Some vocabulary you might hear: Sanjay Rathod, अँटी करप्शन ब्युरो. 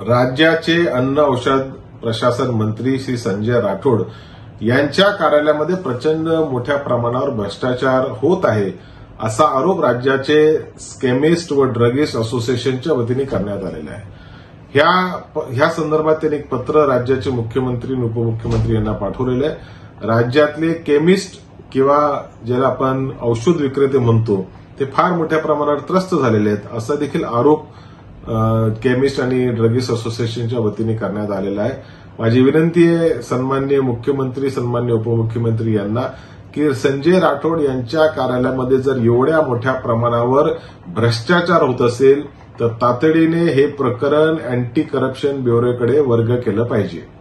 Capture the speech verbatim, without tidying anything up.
राज्याचे अन्न औषध प्रशासन मंत्री श्री संजय राठोड यांच्या कार्यालयामध्ये प्रचंड मोठ्या प्रमाणावर भ्रष्टाचार होत आहे असा आरोप राज्याचे केमिस्ट व ड्रगिस्ट असोसिएशनच्या वतीने करण्यात आलेला आहे। ह्या ह्या संदर्भात त्यांनी एक पत्र राज्याचे मुख्यमंत्री आणि उपमुख्यमंत्री यांना पाठवलेलं आहे। राज्यातले केमिस्ट किंवा ज्याला आपण औषध विक्रेते म्हणतो ते फार मोठ्या प्रमाणावर त्रस्त झालेले आहेत असा देखील आरोप केमिस्ट आणि ड्रगिस्ट असोसिएशनच्या वतीने करण्यात आलेला आहे। माझी विनंती आहे सन्माननीय मुख्यमंत्री सन्माननीय उपमुख्यमंत्री यांना की संजय राठोड यांच्या कार्यालयामध्ये जर एवढ्या मोठ्या प्रमाणावर भ्रष्टाचार होत असेल तर तातडीने हे प्रकरण अँटी करप्शन ब्युरोकडे वर्ग केलं पाहिजे।